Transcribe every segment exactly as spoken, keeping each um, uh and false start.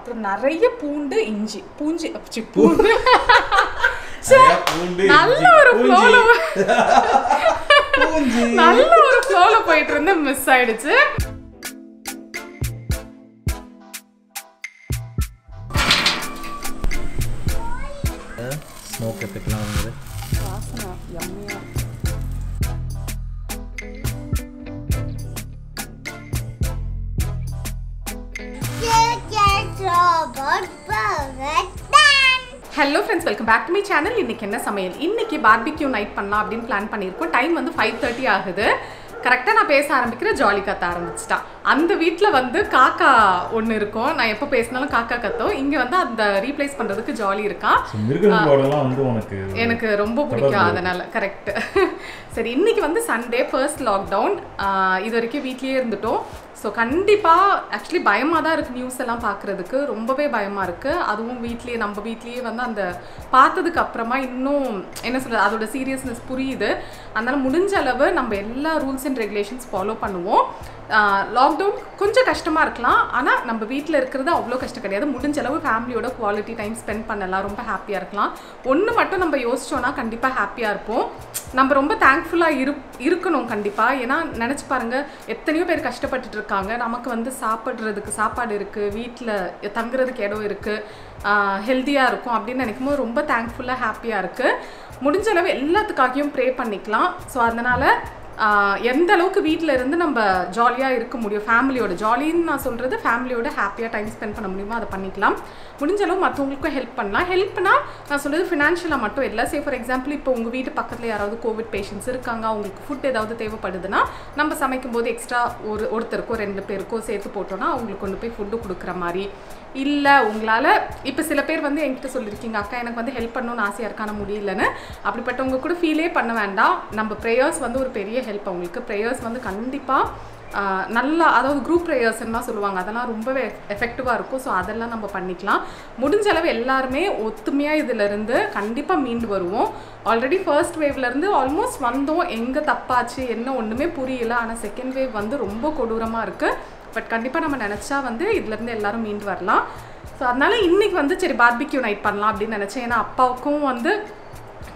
அப்புறம் நிறைய பூண்டு இஞ்சி பூஞ்சி அப்சி பூண்டு நல்ல ஒரு ஃப்ளோல பூஞ்சி நல்ல ஒரு ஃப்ளோல போயிட்டு இருந்தே மிஸ் ஆயிடுச்சு. ஸ்மோக் எஃபெக்ட்ல வந்து வாசனை யம்மியா hello friends welcome back to my channel. இன்னைக்கு என்ன சமையல் இன்னைக்கு பார்பிக்யூ நைட் பண்ணலாம் அப்படிን பிளான் பண்ணிருக்கோம். டைம் வந்து five thirty ஆகுது. கரெக்ட்டா நான் பேச ஆரம்பிக்கிற ஜாலி கத்த ஆரம்பிச்சிட்டா. அந்த வீட்ல வந்து காக்கா ஒன்னு இருக்கும். நான் எப்ப பேசினாலும் காக்கா கத்தும். இங்க வந்து அந்த ரீப்ளேஸ் பண்றதுக்கு ஜாலி இருக்கா. மிருகங்களோடலாம் வந்து உங்களுக்கு எனக்கு ரொம்ப பிடிக்கும் அதனால கரெக்ட். சரி இன்னைக்கு வந்து சண்டே ஃபர்ஸ்ட் லாக் டவுன். இதுவரைக்கும் வீட்லயே இருந்துட்டோம். ஸோ கண்டிப்பாக ஆக்சுவலி பயமாக தான் இருக்குது. நியூஸ் எல்லாம் பார்க்குறதுக்கு ரொம்பவே பயமாக இருக்குது. அதுவும் வீட்லேயே நம்ம வீட்லேயே வந்து அந்த பார்த்ததுக்கு அப்புறமா இன்னும் என்ன சொல்கிறது அதோட சீரியஸ்னஸ் புரியுது. அதனால் முடிஞ்ச அளவு நம்ம எல்லா ரூல்ஸ் அண்ட் ரெகுலேஷன்ஸ் ஃபாலோ பண்ணுவோம். லாக்டவுன் கொஞ்சம் கஷ்டமாக இருக்கலாம், ஆனால் நம்ம வீட்டில் இருக்கிறது அவ்வளோ கஷ்டம் கிடையாது. முடிஞ்ச அளவு ஃபேமிலியோட குவாலிட்டி டைம் ஸ்பெண்ட் பண்ணலாம், ரொம்ப ஹாப்பியாக இருக்கலாம். ஒன்று மட்டும் நம்ம யோசித்தோன்னா கண்டிப்பாக ஹாப்பியாக இருப்போம். நம்ம ரொம்ப தேங்க்ஃபுல்லாக இரு இருக்கணும் கண்டிப்பாக. ஏன்னா நினச்சி பாருங்கள் எத்தனையோ பேர் கஷ்டப்பட்டுட்டு இருக்காங்க. நமக்கு வந்து சாப்பிட்றதுக்கு சாப்பாடு இருக்குது, வீட்டில் தங்குறதுக்கு இடம் இருக்குது, ஹெல்த்தியாக இருக்கும் அப்படின்னு நினைக்கும் போது ரொம்ப தேங்க்ஃபுல்லாக ஹாப்பியாக இருக்குது. முடிஞ்ச அளவு எல்லாத்துக்காகவும் ப்ரே பண்ணிக்கலாம். ஸோ அதனால் எந்த அளவுக்கு வீட்டில் இருந்து நம்ம ஜாலியாக இருக்க முடியும், ஃபேமிலியோட ஜாலின்னு நான் சொல்கிறது ஃபேமிலியோட ஹாப்பியாக டைம் ஸ்பெண்ட் பண்ண முடியுமோ அதை பண்ணிக்கலாம். முடிஞ்ச அளவு மற்றவங்களுக்கும் ஹெல்ப் பண்ணலாம். ஹெல்ப்னா நான் சொல்கிறது ஃபினான்ஷியலாக மட்டும் இல்லை. சே ஃபார் எக்ஸாம்பிள் இப்போ உங்கள் வீட்டு பக்கத்தில் யாராவது கோவிட் பேஷண்ட்ஸ் இருக்காங்க, அவங்களுக்கு ஃபுட் ஏதாவது தேவைப்படுதுன்னா நம்ம சமைக்கும் போது எக்ஸ்ட்ரா ஒரு ஒருத்தருக்கோ ரெண்டு பேருக்கோ சேர்த்து போட்டோன்னா அவங்களுக்கு கொண்டு போய் ஃபுட்டு கொடுக்குற மாதிரி. இல்லை உங்களால் இப்போ சில பேர் வந்து என்கிட்ட சொல்லியிருக்கீங்க அக்கா எனக்கு வந்து ஹெல்ப் பண்ணணும்னு ஆசையாக இருக்கான முடியலன்னு. அப்படிப்பட்டவங்க கூட ஃபீலே பண்ண வேண்டாம். நம்ம ப்ரேயர்ஸ் வந்து ஒரு பெரிய ஹெல்ப் அவங்களுக்கு. ப்ரேயர்ஸ் வந்து கண்டிப்பாக நல்லா அதாவது குரூப் ப்ரேயர்ஸ்லாம் சொல்லுவாங்க, அதெல்லாம் ரொம்பவே எஃபெக்டிவாக இருக்கும். ஸோ அதெல்லாம் நம்ம பண்ணிக்கலாம். முடிஞ்ச அளவு எல்லாருமே ஒத்துமையாக இதிலேருந்து கண்டிப்பாக மீண்டு வருவோம். ஆல்ரெடி ஃபர்ஸ்ட் வேவ்லேருந்து ஆல்மோஸ்ட் வந்தோம். எங்கே தப்பாச்சு என்ன ஒன்றுமே புரியல. ஆனால் செகண்ட் வேவ் வந்து ரொம்ப கொடூரமாக இருக்குது. பட் கண்டிப்பாக நம்ம நினச்சா வந்து இதுலேருந்து எல்லோரும் மீண்டு வரலாம். ஸோ அதனால இன்றைக்கி வந்து சரி பார்பிக்யூ நைட் பண்ணலாம் அப்படின்னு நினச்சேன். ஏன்னா அப்பாவுக்கும் வந்து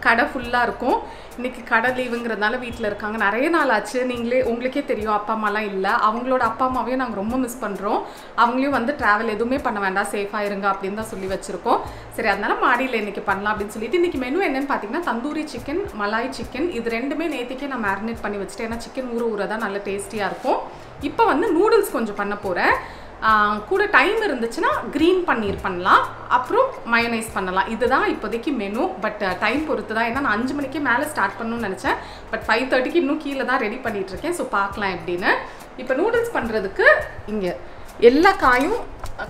கடை ஃபுல்லாக இருக்கும். இன்றைக்கி கடை லீவுங்கிறதுனால வீட்டில் இருக்காங்க. நிறைய நாள் ஆச்சு. நீங்களே உங்களுக்கே தெரியும் அப்பா அம்மாலாம் இல்லை. அவங்களோட அப்பா அம்மாவையும் நாங்கள் ரொம்ப மிஸ் பண்ணுறோம். அவங்களையும் வந்து ட்ராவல் எதுவுமே பண்ண வேண்டாம், சேஃபாக இருங்க அப்படின்னு தான் சொல்லி வச்சுருக்கோம். சரி அதனால் மாடியில் இன்றைக்கி பண்ணலாம் அப்படின்னு சொல்லிட்டு இன்றைக்கி மெனு என்னென்னு பார்த்தீங்கன்னா தந்தூரி சிக்கன், மலாய் சிக்கன், இது ரெண்டுமே நேற்றுக்கே நான் மேரினேட் பண்ணி வச்சுட்டேன். ஏன்னா சிக்கன் ஊற ஊற தான் நல்ல டேஸ்டியாக இருக்கும். இப்போ வந்து நூடுல்ஸ் கொஞ்சம் பண்ண போகிறேன். கூட டைம் இருந்துச்சுன்னா க்ரீன் பன்னீர் பண்ணலாம், அப்புறம் மயோனைஸ் பண்ணலாம். இதுதான் இப்போதைக்கு மெனு. பட் டைம் பொறுத்து தான். ஏன்னா நான் அஞ்சு மணிக்கே மேலே ஸ்டார்ட் பண்ணணும்னு நினச்சேன். பட் ஃபைவ் தேர்ட்டிக்கு இன்னும் கீழே தான் ரெடி பண்ணிகிட்ருக்கேன். ஸோ பார்க்கலாம் எப்படின்னு. இப்போ நூடுல்ஸ் பண்ணுறதுக்கு இங்கே எல்லா காயும்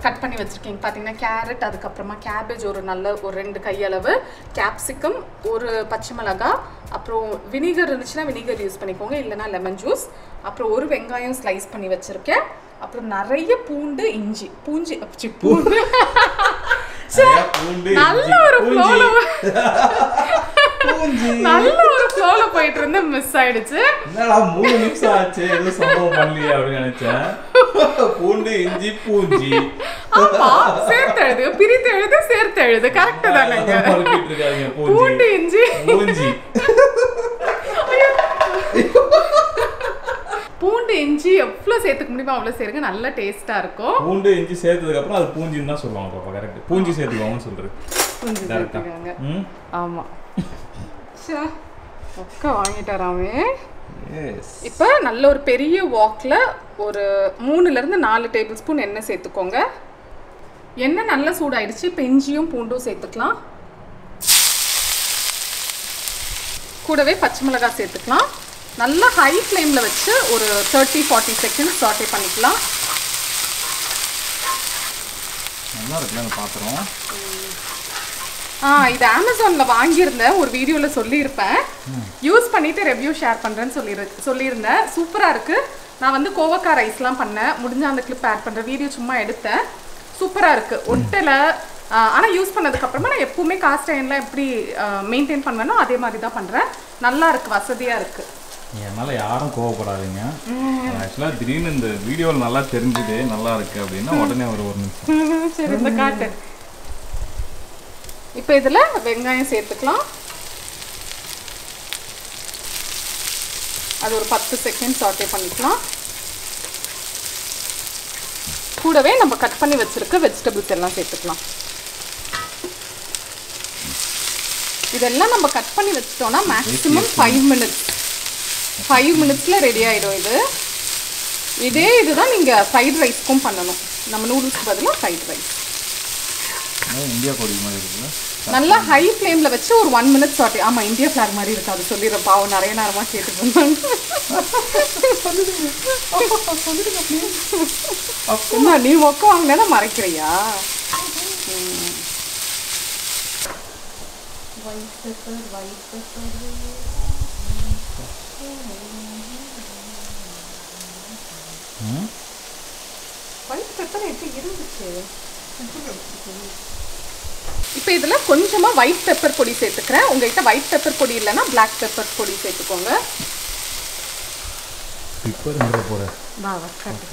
கட் பண்ணி வச்சுருக்கீங்க பார்த்தீங்கன்னா. கேரட், அதுக்கப்புறமா கேபேஜ் ஒரு நல்ல ஒரு ரெண்டு கையளவு, கேப்சிகம், ஒரு பச்சை மிளகா, அப்புறம் வினிகர் இருந்துச்சுன்னா வினிகர் யூஸ் பண்ணிக்கோங்க, இல்லைனா லெமன் ஜூஸ், அப்புறம் ஒரு வெங்காயம் ஸ்லைஸ் பண்ணி வச்சுருக்கேன், அப்புறம் நிறைய பூண்டு இஞ்சி பூஞ்சி அப்சி பூண்டு நல்ல ஒரு ஃப்ளோல நல்ல ஒரு ஃப்ளோல போயிட்டு இருந்தே மிஸ் ஆயிடுச்சு. என்னடா மூணு நிமிஷம் ஆச்சு ஏதோ சம்பவம் பண்ணலையே அப்படி நினைச்சேன். பூண்டு இஞ்சி பூஞ்சி ஆமா சேர்த்து எழுது பிரித்து எழுது சேர்த்து எழுது கரெக்ட்டா தானங்க. பூண்டு இஞ்சி பூஞ்சி பூண்டு இஞ்சி எவ்வளோ சேர்த்துக்க முடியுமோ அவ்வளோ சேருங்க, நல்லா டேஸ்ட்டாக இருக்கும். பூண்டு இஞ்சி சேர்த்ததுக்கப்புறம் அது பூஞ்சின்னு தான் சொல்லுவாங்க. பாப்பா கரெக்ட் பூஞ்சி சேர்த்துக்குவாங்கன்னு சொல்கிறது. பூஞ்சி சேர்த்துக்காங்க ஆமாம். சே ஒக்கா வாங்கிட்டாராமே. இப்போ நல்ல ஒரு பெரிய வாக்கில் ஒரு மூணுலேருந்து நாலு டேபிள் ஸ்பூன் எண்ணெய் சேர்த்துக்கோங்க. எண்ணெய் நல்லா சூடாயிடுச்சு. இப்போ இஞ்சியும் பூண்டும் சேர்த்துக்கலாம். கூடவே பச்சை மிளகாய் சேர்த்துக்கலாம். நல்லா ஹை ஃப்ளேமில் வச்சு ஒரு தேர்ட்டி ஃபார்ட்டி செகண்ட்ஸ் சாட்டே பண்ணிக்கலாம். நல்லா இருக்குங்க பாத்துறோம். ஆ இது அமேசானில் வாங்கியிருந்தேன். ஒரு வீடியோவில் சொல்லியிருப்பேன். யூஸ் பண்ணிவிட்டு ரிவ்யூ ஷேர் பண்ணுறேன்னு சொல்லி சொல்லியிருந்தேன் சூப்பராக இருக்குது. நான் வந்து கோவக்கா ரைஸ்லாம் பண்ணேன். முடிஞ்சால் அந்த கிளிப் ஆட் பண்ணுற வீடியோ சும்மா எடுத்தேன். சூப்பராக இருக்குது ஒட்டலை. ஆனால் யூஸ் பண்ணதுக்கப்புறமா நான் எப்போவுமே காஸ்ட் ஐயன்லாம் எப்படி மெயின்டைன் பண்ணுவேனோ அதே மாதிரி தான் பண்ணுறேன். நல்லா இருக்குது, வசதியாக இருக்குது. என்னால யாரும் கோவப்படாதீங்க. एक्चुअली திடீர்னு இந்த வீடியோல நல்லா தெரிஞ்சது நல்லா இருக்கு அப்படினா உடனே ஒரு ஒரு நிமிஷம் சரி இந்த காட்டு. இப்போ இதல வெங்காயம் சேர்த்துக்கலாம். அது ஒரு ten செகண்ட் சாட்டே பண்ணிக்கலாம். கூடவே நம்ம கட் பண்ணி வச்சிருக்க வெஜிடபிள்ஸ் எல்லாம் சேர்த்துக்கலாம். இதெல்லாம் நம்ம கட் பண்ணி வெச்சிட்டோம்னா maximum five minutes five minutes ல ரெடி ஆயிடும். இது இதே இதுதான் நீங்க ஃப்ரைட் ரைஸ்க்கும் பண்ணணும். நம்ம நூடுல்ஸ் பதிலா ஃப்ரைட் ரைஸ் நான் இந்தியா கோடி மாதிரி இருக்குல நல்ல ஹை ஃப்ளேம்ல வச்சு ஒரு one minute சாட்டே. ஆமா இந்தியா ஃபிளாக் மாதிரி இருக்கு அது சொல்லிர பாவம் நிறைய நேரமா கேட்டுட்டுறாங்க. அப்பா சொல்லுங்க ப்ளீஸ். அப்பா நீ ஒக்காங்கனா மறக்கறியா? white pepper white pepper hmm white pepper ஏத்தி இருந்துச்சு. இப்போ இதல கொஞ்சமா white pepper பொடி சேர்த்துக்கறேன். உங்ககிட்ட white pepper பொடி இல்லனா black pepper பொடி சேர்த்துக்கோங்க. pepper இங்க போற வா வா கட்.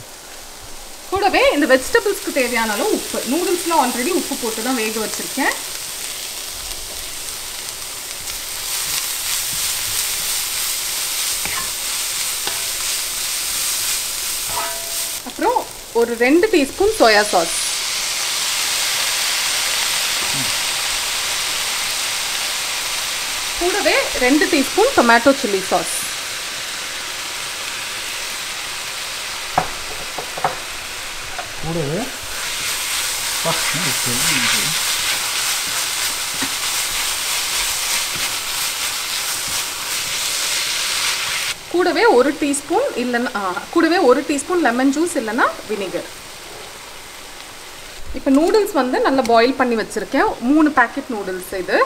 கூடவே இந்த vegetables க்கு தேவையான அளவு உப்பு. நூடுல்ஸ்ல ஆல்ரெடி உப்பு போட்டு தான் வேக வச்சிருக்கேன். ஒரு two டீஸ்பூன் சோயா சாஸ். கூடவே two teaspoon tomato chilli sauce. கூடவே கூடவே one டீஸ்பூன் இல்லனா கூடவே one டீஸ்பூன் லெமன் ஜூஸ் இல்லனா வினிகர். இப்போ நூடுல்ஸ் வந்து நல்லா boil பண்ணி வச்சிருக்கேன். three பாக்கெட் நூடுல்ஸ் இது.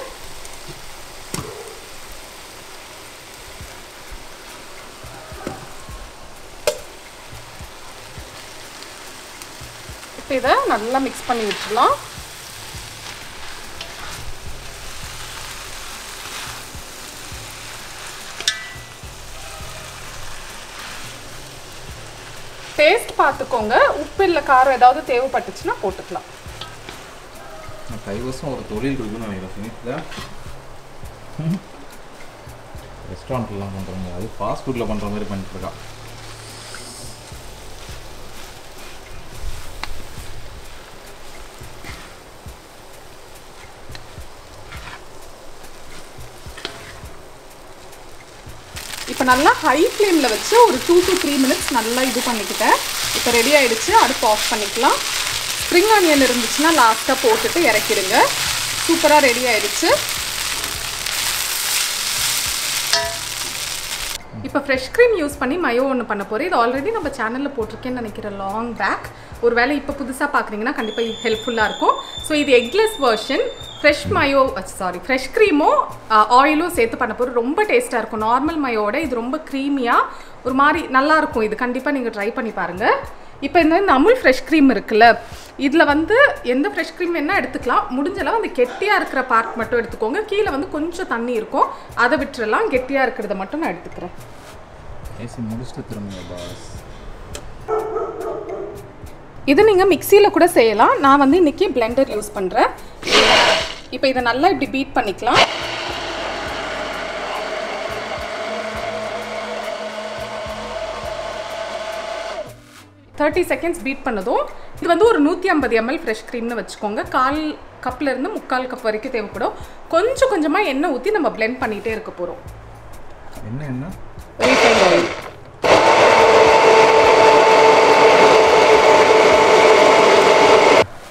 இப்போ இத நல்லா mix பண்ணி விட்டுறலாம். டேஸ்ட் பார்த்துக்கோங்க. உப்பு இல்ல காரம் ஏதாவது தேவைப்பட்டுச்சுனா போட்டுக்கலாம். நான் கைவசம் ஒரு தொழில் இருக்குன்னு நினைக்கிறேன். இதா ரெஸ்டாரன்ட்ல பண்றோம் அது ஃபாஸ்ட் ஃபுட்ல பண்ற மாதிரி பண்ணிட்டு இருக்கா. இப்போ நல்லா ஹை ஃப்ளேமில் வச்சு ஒரு டூ டு த்ரீ மினிட்ஸ் நல்லா இது பண்ணிக்கிட்டேன். இப்போ ரெடி ஆகிடுச்சு. அடுப்பு ஆஃப் பண்ணிக்கலாம். ஸ்ப்ரிங் ஆனியன் இருந்துச்சுன்னா லாஸ்ட்டாக போட்டுட்டு இறக்கிடுங்க. சூப்பராக ரெடி ஆகிடுச்சு. இப்போ ஃப்ரெஷ் க்ரீம் யூஸ் பண்ணி மயோ ஒன்று பண்ண போகிறேன். இது ஆல்ரெடி நம்ம சேனலில் போட்டிருக்கேன்னு நினைக்கிறேன் லாங் பேக். ஒரு வேளை இப்போ புதுசாக பார்க்குறீங்கன்னா கண்டிப்பாக ஹெல்ப்ஃபுல்லாக இருக்கும். ஸோ இது eggless version fresh mayo sorry fresh க்ரீமோ ஆயிலோ சேர்த்து பண்ண போகிறோம். ரொம்ப டேஸ்ட்டாக இருக்கும். நார்மல் மயோட இது ரொம்ப க்ரீமியாக ஒரு மாதிரி நல்லாயிருக்கும். இது கண்டிப்பாக நீங்கள் ட்ரை பண்ணி பாருங்கள். இப்போ இந்த அமுல் ஃப்ரெஷ் க்ரீம் இருக்குல்ல இதில் வந்து எந்த ஃப்ரெஷ் க்ரீம் வேணால் எடுத்துக்கலாம். முடிஞ்சளவு அந்த கெட்டியாக இருக்கிற பார்ட் மட்டும் எடுத்துக்கோங்க. கீழே வந்து கொஞ்சம் தண்ணி இருக்கும் அதை விட்டுறலாம். கெட்டியாக இருக்கிறத மட்டும் நான் எடுத்துக்கிறேன். இது நீங்கள் மிக்சியில் கூட செய்யலாம். நான் வந்து இன்றைக்கி பிளெண்டர் யூஸ் பண்ணுறேன். இப்போ இதை நல்லா இப்படி பீட் பண்ணிக்கலாம். thirty seconds பீட் பண்ணதும் இது வந்து ஒரு one fifty ml ஃப்ரெஷ் க்ரீம்னு வச்சுக்கோங்க. கால் கப்லேருந்து முக்கால் கப் வரைக்கும் தேவைப்படும். கொஞ்சம் கொஞ்சமாக எண்ணெய் ஊற்றி நம்ம பிளெண்ட் பண்ணிகிட்டே இருக்க போகிறோம். என்ன எண்ணெய்? Refined oil.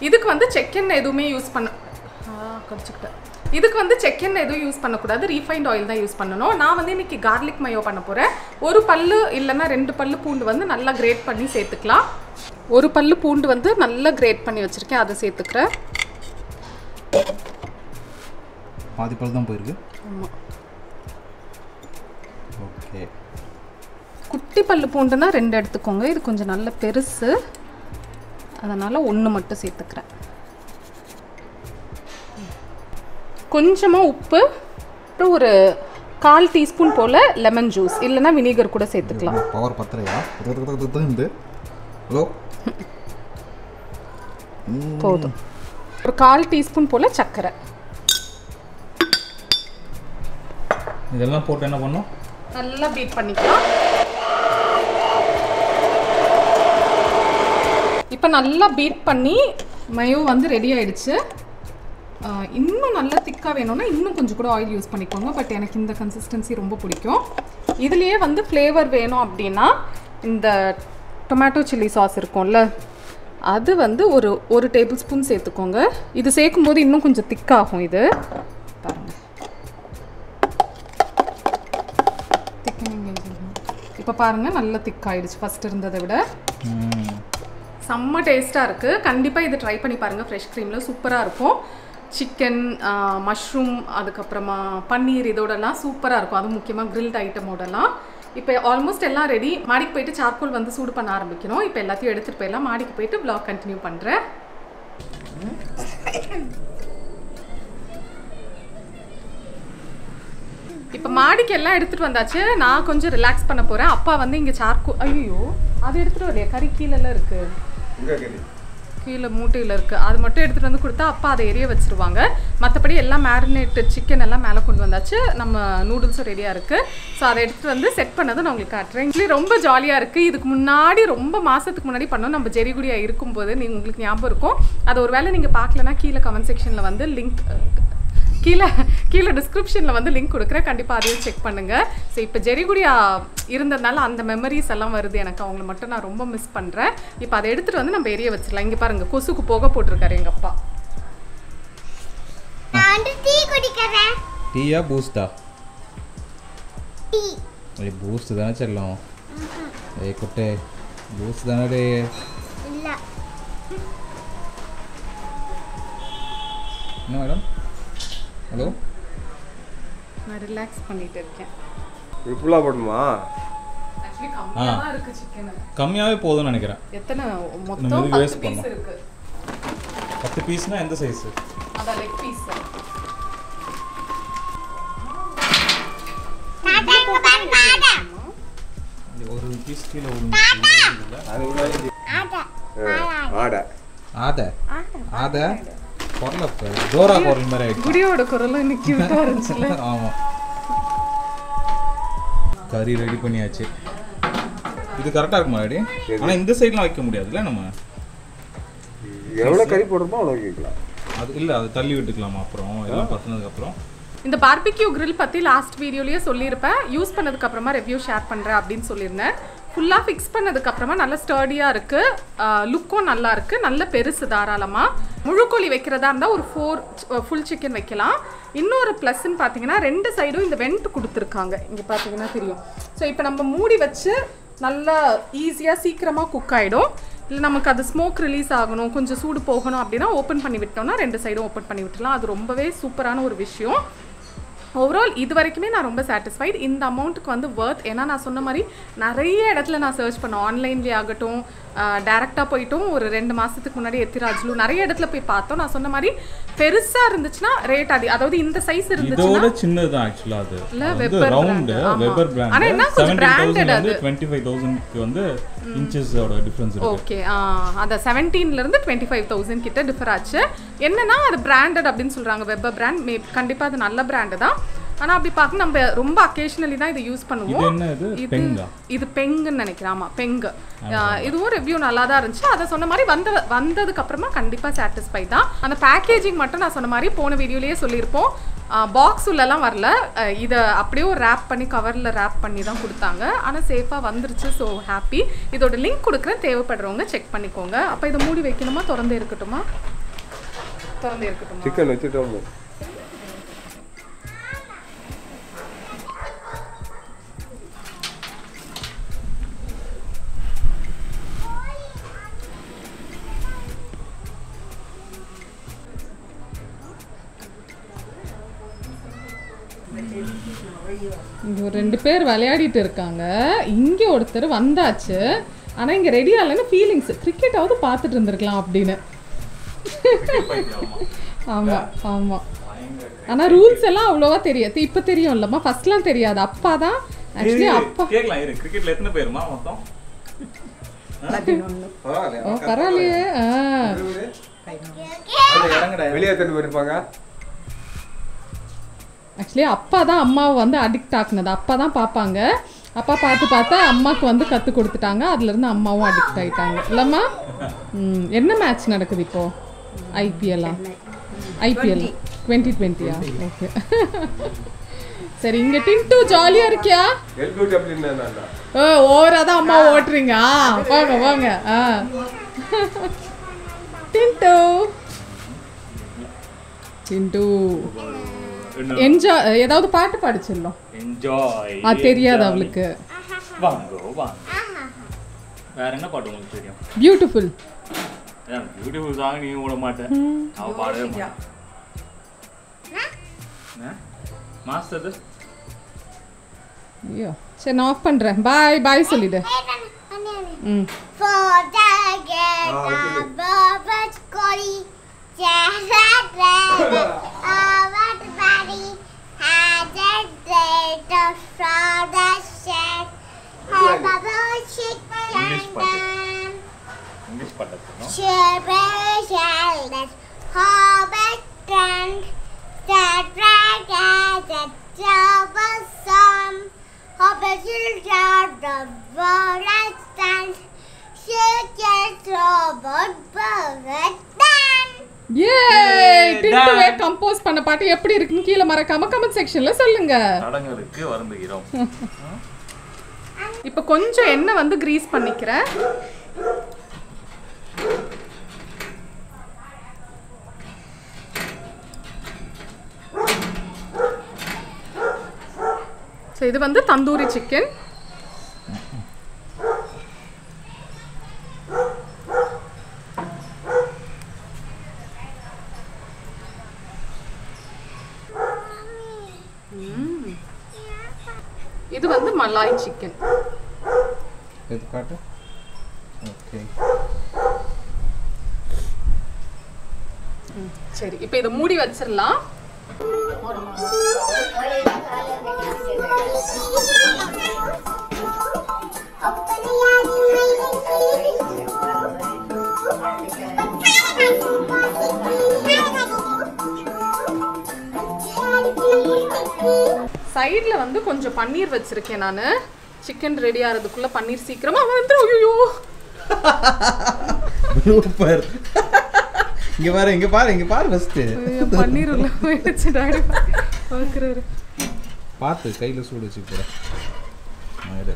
இதுக்கு வந்து செக்கெண்ணெய் எதுவுமே யூஸ் பண்ண குறைச்சிக்கிட்டேன். இதுக்கு வந்து செக்கெண்ணெய் எதுவும் யூஸ் பண்ணக்கூடாது. ரீஃபைண்ட் ஆயில் தான் யூஸ் பண்ணணும். நான் வந்து இன்றைக்கி கார்லிக் மயோ பண்ண போகிறேன். ஒரு பல்லு இல்லைன்னா ரெண்டு பல்லு பூண்டு வந்து நல்லா கிரேட் பண்ணி சேர்த்துக்கலாம். ஒரு பல்லு பூண்டு வந்து நல்லா கிரேட் பண்ணி வச்சுருக்கேன் அதை சேர்த்துக்கிறேன். பாதி பல்லு தான் போயிருக்கு. ஆமாம் ஓகே. குட்டி பல்லு பூண்டுன்னா ரெண்டு எடுத்துக்கோங்க. இது கொஞ்சம் நல்ல பெருசு அதனால் ஒன்று மட்டும் சேர்த்துக்கிறேன். கொஞ்சமாக உப்பு அப்புறம் ஒரு கால் டீஸ்பூன் போல லெமன் ஜூஸ் இல்லனா வினிகர் கூட சேர்த்துக்கலாம். பவர் பத்தறையா இந்த ஹலோ போதும். ஒரு கால் டீஸ்பூன் போல சக்கரை இதெல்லாம் போட்டு என்ன பண்ணனும்? நல்லா பீட் பண்ணிக்கலாம். இப்போ நல்லா பீட் பண்ணி மயோ வந்து ரெடி ஆயிடுச்சு. இன்னும் நல்லா திக்காக வேணும்னா இன்னும் கொஞ்சம் கூட ஆயில் யூஸ் பண்ணிக்கோங்க. பட் எனக்கு இந்த கன்சிஸ்டன்சி ரொம்ப பிடிக்கும். இதுலேயே வந்து ஃப்ளேவர் வேணும் அப்படின்னா இந்த டொமேட்டோ சில்லி சாஸ் இருக்கும்ல அது வந்து ஒரு ஒரு டேபிள் ஸ்பூன் சேர்த்துக்கோங்க. இது சேர்க்கும்போது இன்னும் கொஞ்சம் திக்காகும். இது பாருங்கள் திக்கனிங். இப்போ பாருங்கள் நல்லா திக்காயிடுச்சு ஃபஸ்ட் இருந்ததை விட. செம்ம டேஸ்ட்டாக இருக்குது. கண்டிப்பாக இது ட்ரை பண்ணி பாருங்கள். ஃப்ரெஷ் க்ரீமில் சூப்பராக இருக்கும். சிக்கன் மஷ்ரூம் அதுக்கப்புறமா பன்னீர் இதோடலாம் சூப்பராக இருக்கும். அதுவும் முக்கியமாக கிரில்ட் ஐட்டமோடலாம். இப்போ ஆல்மோஸ்ட் எல்லாம் ரெடி. மாடிக்கு போயிட்டு சார்கோல் வந்து சூடு பண்ண ஆரம்பிக்கணும். இப்போ எல்லாத்தையும் எடுத்துகிட்டு போயிடலாம். மாடிக்கு போயிட்டு ப்ளாக் கண்டினியூ பண்ணுறேன். இப்போ மாடிக்கு எல்லாம் எடுத்துகிட்டு வந்தாச்சு. நான் கொஞ்சம் ரிலாக்ஸ் பண்ண போகிறேன். அப்பா வந்து இங்கே சார்கோல் ஐயோ அது எடுத்துகிட்டு வரலையா? கறி கீழெல்லாம் இருக்குது, கீழே மூட்டையில் இருக்குது. அது மட்டும் எடுத்துகிட்டு வந்து கொடுத்தா அப்பா அதை எரிய வச்சுருவாங்க. மற்றபடி எல்லாம் மேரினேட்டு சிக்கன் எல்லாம் மேலே கொண்டு வந்தாச்சு. நம்ம நூடுல்ஸும் ரெடியாக இருக்குது. ஸோ அதை எடுத்துகிட்டு வந்து செட் பண்ணதை நான் உங்களுக்கு காட்டுறேன். இட்லி ரொம்ப ஜாலியாக இருக்குது. இதுக்கு முன்னாடி ரொம்ப மாதத்துக்கு முன்னாடி பண்ணோம். நம்ம ஜெரிகுடியா இருக்கும்போது நீங்கள் உங்களுக்கு ஞாபகம் இருக்கும். அது ஒரு வேளை நீங்கள் பார்க்கலன்னா கீழே கமெண்ட் செக்ஷனில் வந்து லிங்க் கீழே கீழே டிஸ்கிரிப்ஷனில் வந்து லிங்க் கொடுக்குறேன். கண்டிப்பாக அதையும் செக் பண்ணுங்கள். ஸோ இப்போ ஜெரிகுடியா இருந்ததுனால அந்த மெமரிஸ் எல்லாம் வருது எனக்கு. அவங்கள மட்டும் நான் ரொம்ப மிஸ் பண்ணுறேன். இப்போ அதை எடுத்துகிட்டு வந்து நம்ம எரிய வச்சிடலாம். இங்கே பாருங்கள் கொசுக்கு போக போட்டிருக்காரு எங்கள் அப்பா. டீயா பூஸ்டா? டீ பூஸ்ட் தானே செல்லும். ஏ குட்டே பூஸ்ட் தானே. என்ன மேடம்? ஹலோ நான் ரிலாக்ஸ் பண்ணிட்டு இருக்கேன். இப்புலா போடுமா? एक्चुअली கம்மியாவே இருக்கு chicken. கம்மியாவே போதும்னு நினைக்கிறேன். எத்தனை மொத்தம் பத்து பீஸ் இருக்கு. பத்து பீஸ்னா எந்த சைஸ்? அத லெக் பீஸ். டாடா இங்க பாரு டாடா. ஒரு பீஸ் கீழ ஒரு டாடா. அது உள்ள ஆடா. ஆடா. ஆடா. ஆடா. குரல் டோரா குரல் மாதிரி ஆயிடுச்சு. குடியோட குரல் இன்னைக்கு கியூட்டா இருந்துச்சுல. ஆமா கறி ரெடி பண்ணியாச்சு. இது கரெக்டா இருக்குமா ரெடி? ஆனா இந்த சைடுல வைக்க முடியாதுல. நம்ம எவ்வளவு கறி போடுறோமோ அவ்வளவு வைக்கலாம். அது இல்ல அது தள்ளி விட்டுக்கலாம் அப்புறம் எல்லாம் பத்தினதுக்கு அப்புறம். இந்த பார்பிக்யூ கிரில் பற்றி லாஸ்ட் வீடியோலேயே சொல்லியிருப்பேன். யூஸ் பண்ணதுக்கப்புறமா ரிவ்யூ ஷேர் பண்ணுறேன் அப்படின்னு சொல்லியிருந்தேன். ஃபுல்லாக ஃபிக்ஸ் பண்ணதுக்கப்புறமா நல்லா ஸ்டர்டியாக இருக்குது. லுக்கும் நல்லா இருக்குது. நல்ல பெருசு தாராளமாக. முழுக்கோழி வைக்கிறதா இருந்தால் ஒரு ஃபோர் ஃபுல் சிக்கன் வைக்கலாம். இன்னொரு ப்ளஸ்ன்னு பார்த்தீங்கன்னா ரெண்டு சைடும் இந்த வெண்ட் கொடுத்துருக்காங்க. இங்கே பார்த்தீங்கன்னா தெரியும். ஸோ இப்போ நம்ம மூடி வச்சு நல்லா ஈஸியாக சீக்கிரமாக குக் ஆகிடும். இல்லை நமக்கு அது ஸ்மோக் ரிலீஸ் ஆகணும் கொஞ்சம் சூடு போகணும் அப்படின்னா ஓப்பன் பண்ணி விட்டோம்னா ரெண்டு சைடும் ஓப்பன் பண்ணி விட்டுலாம். அது ரொம்பவே சூப்பரான ஒரு விஷயம். ஓவரால் இது வரைக்குமே நான் ரொம்ப சாட்டிஸ்ஃபைட். இந்த அமௌண்ட்டுக்கு வந்து வர்த். ஏன்னா நான் சொன்ன மாதிரி நிறைய இடத்துல நான் சர்ச் பண்ணேன். ஆன்லைன்லேயே ஆகட்டும் டேரெக்டாக போய்ட்டும் ஒரு ரெண்டு மாதத்துக்கு முன்னாடி எத்திராஜ்லு நிறைய இடத்துல போய் பார்த்தோம். நான் சொன்ன மாதிரி பெருசாக இருந்துச்சுன்னா ரேட் அது அதாவது இந்த சைஸ் இருந்துச்சுன்னா சின்னதுதான் ஆக்சுவலாக. அது இல்லை வெப்பர் ரவுண்டு வெப்பர் பிராண்ட். ஆனால் என்ன கொஞ்சம் பிராண்டட் அது இருபத்தி ஐந்து ஆயிரத்துக்கு வந்து இன்ச்சஸோட டிஃபரன்ஸ் இருக்கு. ஓகே அத பதினேழுல இருந்து இருபத்தி ஐந்து ஆயிரம் கிட்ட டிஃபர் ஆச்சு. என்னன்னா அது பிராண்டட் அப்படின்னு சொல்றாங்க. வெப்பர் பிராண்ட் கண்டிப்பா அது நல்ல பிராண்ட் தான். ஆனா அப்படி பார்க்க நம்ம ரொம்ப அகேஷனலி தான் இதை யூஸ் பண்ணுவோம். இது இது பெங்குன்னு நினைக்கிறேன். ஆமா பெங்கு. இதுவும் ரிவ்யூ நல்லா தான் இருந்துச்சு. அதை சொன்ன மாதிரி வந்த வந்ததுக்கு அப்புறமா கண்டிப்பா சாட்டிஸ்ஃபை தான். அந்த பேக்கேஜிங் மட்டும் நான் சொன்ன மாதிரி போன வீடியோலயே சொல்லியிருப்போம். பாக்ஸ் உள்ளலாம் வரல. இதை அப்படியே ஒரு ரேப் பண்ணி கவரில் ரேப் பண்ணி தான் கொடுத்தாங்க. ஆனால் சேஃபாக வந்துருச்சு. So happy. இதோட லிங்க் கொடுக்குறேன். தேவைப்படுறவங்க செக் பண்ணிக்கோங்க. அப்போ இதை மூடி வைக்கணுமா திறந்தே இருக்கட்டுமா? திறந்தே இருக்கட்டுமா? இங்கே ரெண்டு பேர் விளையாடிட்டு இருக்காங்க. இங்கே ஒருத்தர் வந்தாச்சு. ஆனால் இங்கே ரெடி ஆகலன்னு ஃபீலிங்ஸ். கிரிக்கெட்டாவது பார்த்துட்டு இருந்திருக்கலாம் அப்படின்னு. ஆமாம் ஆமாம் ஆனா ரூல்ஸ் எல்லாம் அவ்வளோவா தெரியாது. இப்போ தெரியும் இல்லம்மா, ஃபர்ஸ்ட்லாம் தெரியாது. அப்பா தான் एक्चुअली அப்பா கேக்கலாம் இரு. கிரிக்கெட்ல எத்தனை பேர்மா மொத்தம்? பதினொன்று. பரவாயில்லை. ஓ பரவாயில்லை. ஆ. பதினொன்று. இறங்கடா வெளிய எடுத்து போறீங்க. एक्चुअली அப்பா தான் அம்மாவை வந்து அடிக்ட் ஆக்குனது. அப்பா தான் பாப்பாங்க. அப்பா பார்த்து பார்த்தா அம்மாக்கு வந்து கத்து கொடுத்துட்டாங்க. அதுல இருந்து அம்மாவும் அடிக்ட் ஆயிட்டாங்க. இல்லம்மா? ம். என்ன மேட்ச் நடக்குது இப்போ? ஐபிஎல். ஐபிஎல் twenty twenty ஆ? ஓகே. சரி, இங்க டிண்டு ஜாலியா இருக்கியா? எல்பிடபிள்யூ என்னன்னா? ஓ, ஓரா தான் அம்மா ஓட்றீங்க. வாங்க வாங்க. ஆ. டிண்டு. டிண்டு. என்ஜாய். ஏதாவது பாட்டு பாடிச்சிரலாம். என்ஜாய். ஆ தெரியாது அவளுக்கு. வாங்கோ வாங்க. வேற என்ன பாட்டு உங்களுக்கு தெரியும்? பியூட்டிஃபுல். நான் பியூட்டிஃபுல் சாங் நீ ஓட மாட்டே. அவ பாடவே மாட்டா. நா? மாஸ்டர். ஐயோ, சரி நான் ஆஃப் பண்றேன். பை பை சொல்லிடு. ம். பாட்டு எப்படி இருக்குன்னு கீழ மறக்காம கமெண்ட் செக்ஷன்ல சொல்லுங்க. தடங்களுக்கு வருந்துகிறோம். இப்போ கொஞ்சம் எண்ணெய் வந்து கிரீஸ் பண்ணிக்கிறேன். சோ இது வந்து தந்தூரி சிக்கன். இது வந்து மலாய் சிக்கன். இது காட்டு. ஓகே. சரி, இப்போ இத மூடி வச்சிரலாம். சைடில் வந்து கொஞ்சம் பன்னீர் வச்சுருக்கேன். நான் சிக்கன் ரெடி ஆகிறதுக்குள்ளே பன்னீர் சீக்கிரமாக வந்துடும். ஐயோ சூப்பர். இங்கே பாரு, இங்கே பாரு, இங்கே பாரு. ஃபஸ்ட்டு பன்னீர் உள்ள போயிடுச்சு. டாடி பார்க்குறாரு, பார்த்து கையில் சூடு வச்சு போகிறேன்.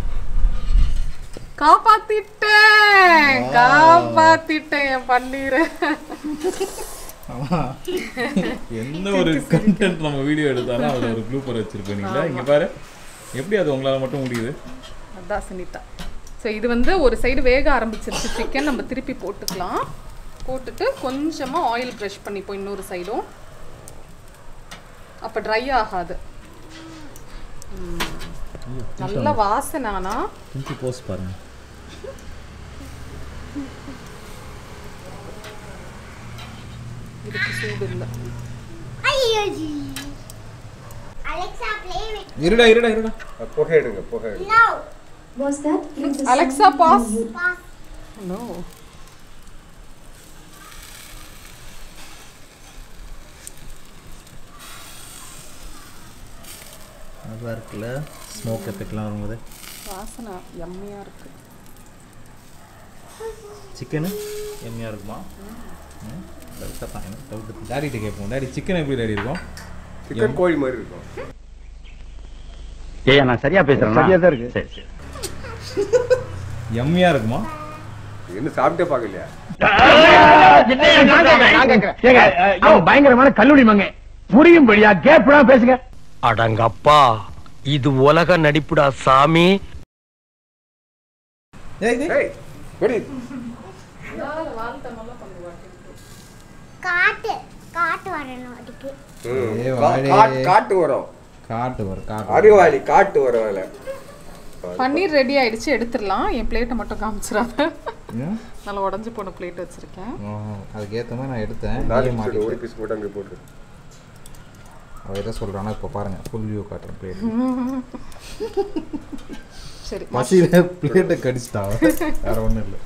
காப்பாற்றிட்டேன் காப்பாற்றிட்டேன் என் பன்னீரை. என்ன ஒரு கண்டென்ட் நம்ம வீடியோ எடுத்தாலும் அதில் ஒரு ப்ளூப்பர் வச்சுருப்பீங்களா? இங்கே பாரு எப்படி அது உங்களால் மட்டும் முடியுது. அதான் சுனிதா. ஸோ இது வந்து ஒரு சைடு வேக ஆரம்பிச்சிருச்சு சிக்கன். நம்ம திருப்பி போட்டுக்கலாம். போட்டுட்டு கொஞ்சமாக ஆயில் ப்ரெஷ் பண்ணிப்போம் இன்னொரு சைடும். அப்போ ட்ரை ஆகாது. நல்ல வாசனை. ஆனால் போஸ்ட் பாருங்க. இருடா இருடா இருடா போக எடுங்க போக எடுங்க. Was that Alexa pass pass no. நல்லா இருக்குல. ஸ்மோக் எஃபெக்ட்லாம் வரும்போது வாசனை யம்மியா இருக்கு. சிக்கன் யம்மியா இருக்குமா? டவுட் தான் எனக்கு டவுட். டாடிட்ட கேட்போம். டாடி சிக்கன் எப்படி ரெடி இருக்கும்? சிக்கன் கோழி மாதிரி இருக்கும். ஏய் நான் சரியா பேசுறேனா? சரியா தான் இருக்கு. சரி சரி. யம்மியா இருக்குமா? என்ன சாப்பிட்டே பார்க்கலையா? நான் கேக்குறேன். ஏங்க அவன் பயங்கரமான கல்லுடி மங்க. புரியும்படியா கேப்டா பேசுங்க. அடங்கப்பா இது உலக நடிப்புடா சாமி. ஏய் ஏய் வெடி. நான் வால்ட்ட மல்ல பண்ணுவாங்க. காட்டு காட்டு வரணும். அதுக்கு காட்டு காட்டு வரும். காட்டு வர காட்டு அறிவாளி காட்டு வரவல. பன்னீர் ரெடி ஆயிடுச்சு. எடுத்துறலாம். என் பிளேட்டை மட்டும் காமிச்சறாத. நான் உடைஞ்சு போன பிளேட் வச்சிருக்கேன். அதுக்கு ஏத்தமா நான் எடுத்தேன். ஒரு பீஸ் போட்டு அங்க போட்டு அவ எதை சொல்றானோ இப்ப பாருங்க ফুল வியூ காட்ற பிளேட் சரி மசில பிளேட் கடிச்சிட்டா வேற ஒண்ணு இல்ல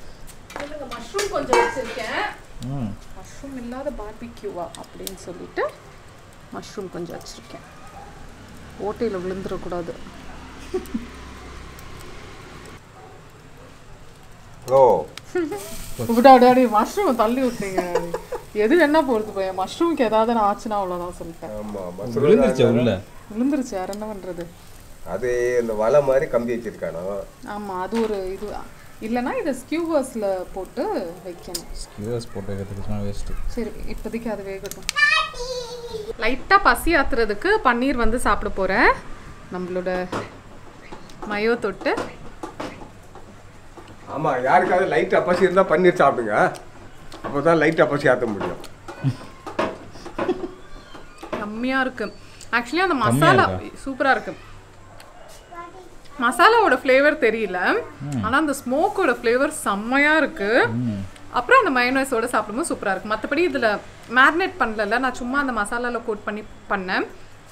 சொல்லுங்க மஷ்ரூம் கொஞ்சம் வச்சிருக்கேன் ம் மஷ்ரூம் இல்லாத பார்பிக்யூவா அப்படினு சொல்லிட்டு மஷ்ரூம் கொஞ்சம் வச்சிருக்கேன் ஓட்டையில விழுந்துற கூடாது ரோ உடாடாடி மஷ்ரூம் தள்ளி விட்டீங்க எது என்ன போறது பய மஷ்ரூம் கேடாதன ஆச்சுனா அவ்வளவுதான் சொல்லிட்டேன் ஆமா மஷ்ரூம் விழுந்துருச்சு உள்ள விழுந்துருச்சு யார என்ன பண்றது அது இந்த வலை மாதிரி கம்பி வச்சிருக்கானோ ஆமா அது ஒரு இது இல்லனா இத ஸ்கியூவர்ஸ்ல போட்டு வைக்கணும் ஸ்கியூவர்ஸ் போட்டு வைக்கிறதுனா வேஸ்ட் சரி இப்போதைக்கு அது வேகட்டும் லைட்டா பசி ஆத்துறதுக்கு பன்னீர் வந்து சாப்பிட போறேன் நம்மளோட மயோ தொட்டு ஆமா யாருக்காவது லைட்டா பசி இருந்தா பன்னீர் சாப்பிடுங்க அப்பதான் லைட்டா பசி ஆத்த முடியும் கம்மியா இருக்கு एक्चुअली அந்த மசாலா சூப்பரா இருக்கு மசாலாவோட फ्लेவர் தெரியல ஆனா அந்த ஸ்மோக்கோட फ्लेவர் செம்மயா இருக்கு அப்புறம் அந்த மயோனைஸோட சாப்பிடும்போது சூப்பரா இருக்கு மத்தபடி இதுல மேரினேட் பண்ணலல நான் சும்மா அந்த மசாலால கோட் பண்ணி பண்ணேன்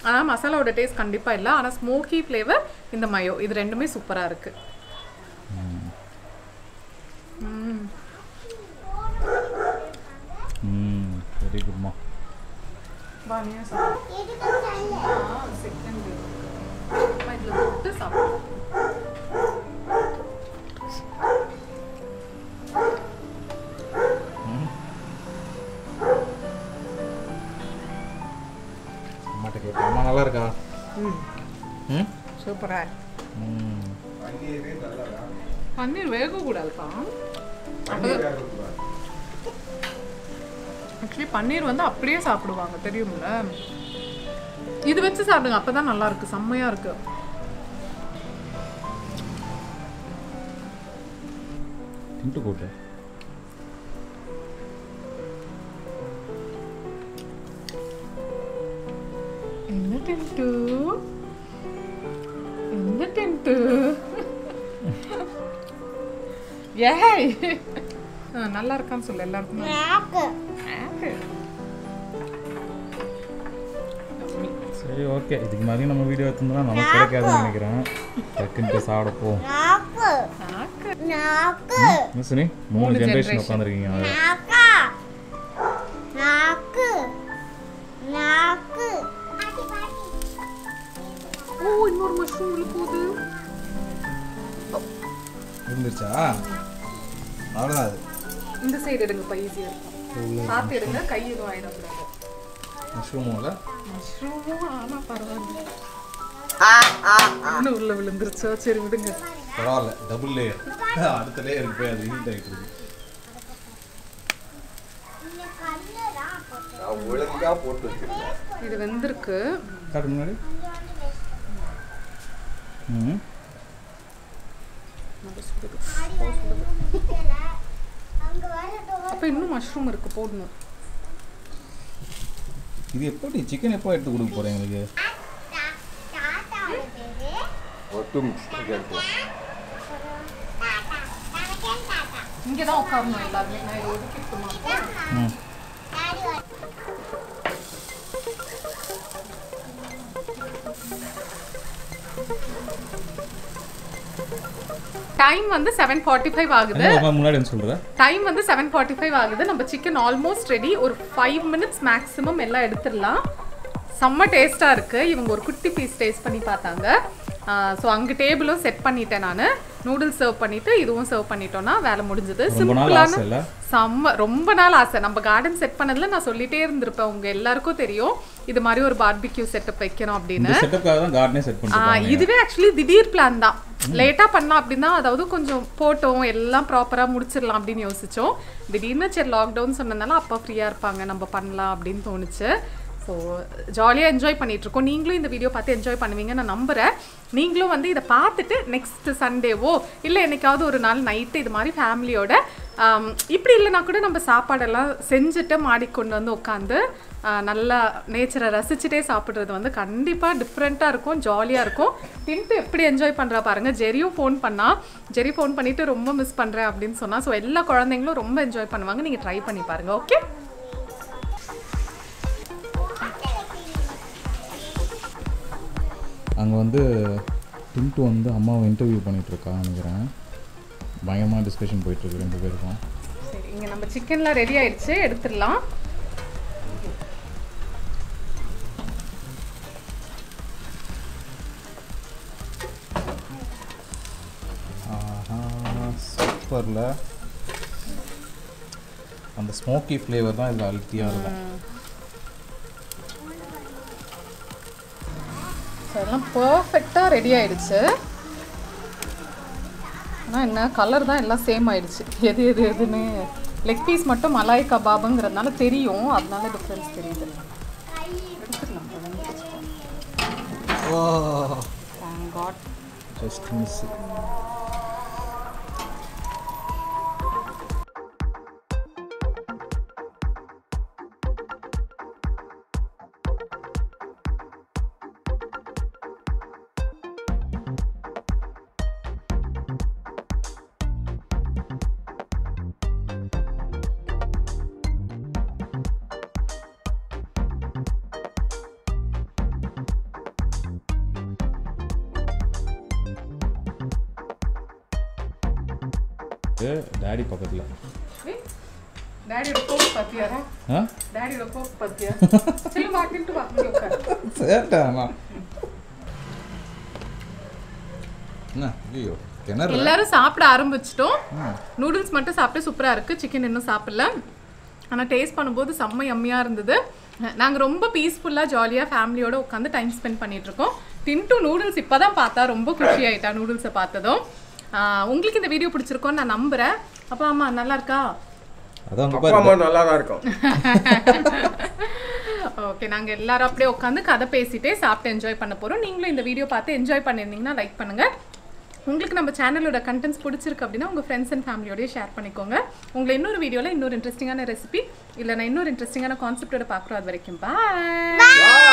ஆனா மசாலாவோட டேஸ்ட் கண்டிப்பா இல்ல ஆனா ஸ்மோக்கி फ्लेவர் இந்த மயோ இது ரெண்டுமே சூப்பரா இருக்கு ம் ம் வெரி குட் மா வானியா சார் இது கொஞ்சம் இல்ல செகண்ட் மைட்ல போட்டு சாப்பிடு அம்மாட்ட கேட்டா அம்மா நல்லா இருக்கா ம் சூப்பரா ம் பன்னீர் நல்லா இருக்கா பன்னீர் வேக கூடாதுப்பா பன்னீர் வேக கூடாது एक्चुअली पनीर வந்து அப்படியே சாப்பிடுவாங்க தெரியும்ல இது வெச்சு சாப்பிடுங்க அப்பதான் நல்லா இருக்கு செம்மயா இருக்கு திண்டு கோட என்ன திண்டு என்ன திண்டு ஏய் நல்லா இருக்கான்னு சொல்ல எல்லாரும் சரி ஓகே இதுக்கு மாதிரி நம்ம வீடியோ எடுத்தோம்னா நமக்கு கிடைக்காதுன்னு நினைக்கிறேன் டக்குன்னு சாப்பிட போ நாக்கு நாக்கு நாக்கு மிஸ்னி மூணு ஜெனரேஷன் உட்கார்ந்திருக்கீங்க நாக்கு நாக்கு நாக்கு பாட்டி பாட்டி ஓ இன்னொரு மஷ்ரூம் உள்ள போகுது இருந்துச்சா அவ்வளவுதான் அது இந்த சைடு எடுங்க பை ஈஸியா இருக்கும் பாத்து எடுங்க கை இது ஆயிடும் மஷ்ரூமோல மஷ்ரூம் ஆமா பரவாயில்லை ஆ ஆ இன்னும் உள்ள விழுந்துருச்சோ சரி விடுங்க பரவாயில்லை டபுள் லேயர் அடுத்த லேயர் போய் அது ஹீட் ஆயிட்டு இருக்கு இந்த கல்லரா போட்டு நான் ஒழுங்கா போட்டு வச்சிருக்கேன் இது வெந்திருக்கு காட்டு முன்னாடி ம் நம்ம சுடுது அங்க வரட்டும் அப்ப இன்னும் மஷ்ரூம் இருக்கு போடுறோம் இது எப்படி சிக்கன் எப்போ எடுத்து கொடுக்க போறீங்க உங்களுக்கு டாடா ஆடுதே ஒட்டு மிக்ஸ் பண்ணிட்டு டாடா நமக்கு டாடா இங்க தான் உட்காரணும் எல்லாரும் நான் இது ஒதுக்கிட்டுமா ம் டைம் வந்து seven forty-five ஆகுது நான் முன்னாடி என்ன சொல்றேன் டைம் வந்து seven forty-five ஆகுது நம்ம chicken almost ready ஒரு five minutes maximum எல்லாம் எடுத்துறலாம் செம்ம டேஸ்டா இருக்கு இவங்க ஒரு குட்டி பீஸ் டேஸ்ட் பண்ணி பார்த்தாங்க சோ அங்க டேபிளும் செட் பண்ணிட்டேன் நான் நூடுல்ஸ் சர்வ் பண்ணிட்டு இதுவும் சர்வ் பண்ணிட்டோம்னா வேலை முடிஞ்சது சிம்பிளான செம்ம ரொம்ப நாள் ஆசை நம்ம கார்டன் செட் பண்ணதுல நான் சொல்லிட்டே இருந்திருப்பேன் உங்க எல்லாருக்கும் தெரியும் இது மாதிரி ஒரு பார்பிக்யூ செட்டப் வைக்கணும் அப்படினு இந்த செட்டப்காக தான் கார்டனே செட் பண்ணிட்டோம் இதுவே एक्चुअली திடீர் பிளான் தான் லேட்டா பண்ணா அப்படினா அதாவது கொஞ்சம் போட்டோம் எல்லாம் ப்ராப்பரா முடிச்சிரலாம் அப்படினு யோசிச்சோம் திடீர்னு சரி லாக் டவுன் சொன்னதால அப்பா ஃப்ரீயா இருப்பாங்க நம்ம பண்ணலாம் அப்படினு தோணுச்சு ஸோ ஜாலியாக என்ஜாய் பண்ணிகிட்ருக்கோம் நீங்களும் இந்த வீடியோ பார்த்து என்ஜாய் பண்ணுவீங்க நான் நம்புகிறேன் நீங்களும் வந்து இதை பார்த்துட்டு நெக்ஸ்ட் சண்டேவோ இல்லை என்றைக்காவது ஒரு நாள் நைட்டு இது மாதிரி ஃபேமிலியோட இப்படி இல்லைனா கூட நம்ம சாப்பாடெல்லாம் செஞ்சுட்டு மாடி கொண்டு வந்து உட்காந்து நல்லா நேச்சரை ரசிச்சுட்டே சாப்பிட்றது வந்து கண்டிப்பாக டிஃப்ரெண்ட்டாக இருக்கும் ஜாலியாக இருக்கும் தின்ட்டு எப்படி என்ஜாய் பண்ணுறா பாருங்கள் ஜெரியும் ஃபோன் பண்ணால் ஜெரி ஃபோன் பண்ணிவிட்டு ரொம்ப மிஸ் பண்ணுறேன் அப்படின்னு சொன்னால் ஸோ எல்லா குழந்தைங்களும் ரொம்ப என்ஜாய் பண்ணுவாங்க நீங்கள் ட்ரை பண்ணி பாருங்கள் ஓகே அங்க வந்து டிண்டு வந்து அம்மாவை இன்டர்வியூ பண்ணிட்டு இருக்காங்கங்கறேன். பயமா டிஸ்கஷன் போயிட்டு இருக்கு ரெண்டு பேருக்கும். சரி, இங்க நம்ம சிக்கன்லாம் ரெடி ஆயிடுச்சு, எடுத்துறலாம். ஆஹா, சூப்பர்ல. அந்த ஸ்மோக்கி ஃப்ளேவர் தான் இதுல அல்டியா இருக்கும். எல்லாம் பர்ஃபெக்ட்டா ரெடி ஆயிடுச்சு. ஆனால் என்ன கலர் தான் எல்லாம் சேம் ஆயிடுச்சு. எது எது எதுன்னு லெக் பீஸ் மட்டும் மலாய் கபாபுங்கிறதுனால தெரியும், அதனால டிஃப்ரென்ஸ் தெரியுது. டாடி பக்கத்துல டாடியோட கோப் பத்தியா ஹ டாடியோட கோப் பத்தியா சில மாக்கிட்டு பாத்து உட்கார் சேட்டாமா நா லியோ தெனரல எல்லாரும் சாப்பிட ஆரம்பிச்சிட்டோம். நூடுல்ஸ் மட்டும் சாப்பிட்டு சூப்பரா இருக்கு. சிக்கன் இன்னும் சாப்பிடல, ஆனா டேஸ்ட் பண்ணும்போது செம்ம யம்மியா இருந்தது. நாங்க ரொம்ப பீஸ்ஃபுல்லா ஜாலியா ஃபேமிலியோட உட்கார்ந்து டைம் ஸ்பெண்ட் பண்ணிட்டு இருக்கோம். டிண்டு நூடுல்ஸ் இப்பதான் பார்த்தா ரொம்ப குஷி ஆயிட்டா நூடுல்ஸை பார்த்ததும். உங்களுக்கு இந்த வீடியோ பிடிச்சிருக்கோன்னு நான் நம்புறேன். அப்பா அம்மா நல்லா இருக்கா? அதான் அப்பா அம்மா நல்லா தான் இருக்கோம். ஓகே, நாங்கள் எல்லாரும் அப்படியே உட்காந்து கதை பேசிட்டே சாப்பிட்டு என்ஜாய் பண்ண போகிறோம். நீங்களும் இந்த வீடியோ பார்த்து என்ஜாய் பண்ணியிருந்தீங்கன்னா லைக் பண்ணுங்கள். உங்களுக்கு நம்ம சேனலோட கண்டென்ட்ஸ் பிடிச்சிருக்கு அப்படின்னா உங்கள் ஃப்ரெண்ட்ஸ் அண்ட் ஃபேமிலியோடய ஷேர் பண்ணிக்கோங்க. உங்களை இன்னொரு வீடியோவில் இன்னொரு இன்ட்ரெஸ்டிங்கான ரெசிபி இல்லைனா இன்னொரு இன்ட்ரெஸ்டிங்கான கான்செப்டோட பார்க்குறோம். அது வரைக்கும் பாய்.